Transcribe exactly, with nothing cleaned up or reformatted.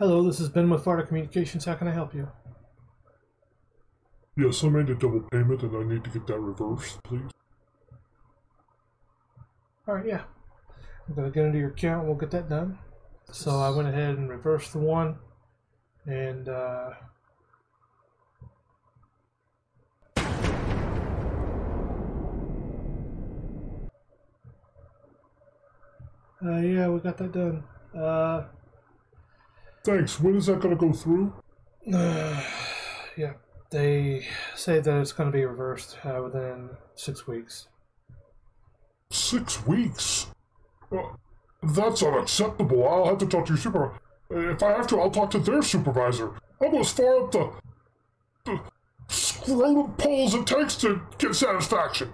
Hello, this is Ben with Farter Communications. How can I help you? Yes, I made a double payment and I need to get that reversed, please. Alright, yeah. I'm going to get into your account and we'll get that done. So I went ahead and reversed the one. And, uh... Uh, yeah, we got that done. Uh... Thanks. When is that going to go through? Uh, yeah, they say that it's going to be reversed uh, within six weeks. Six weeks? Well, that's unacceptable. I'll have to talk to your supervisor. If I have to, I'll talk to their supervisor. I'll go as far up the, the scrotum poles it takes to get satisfaction.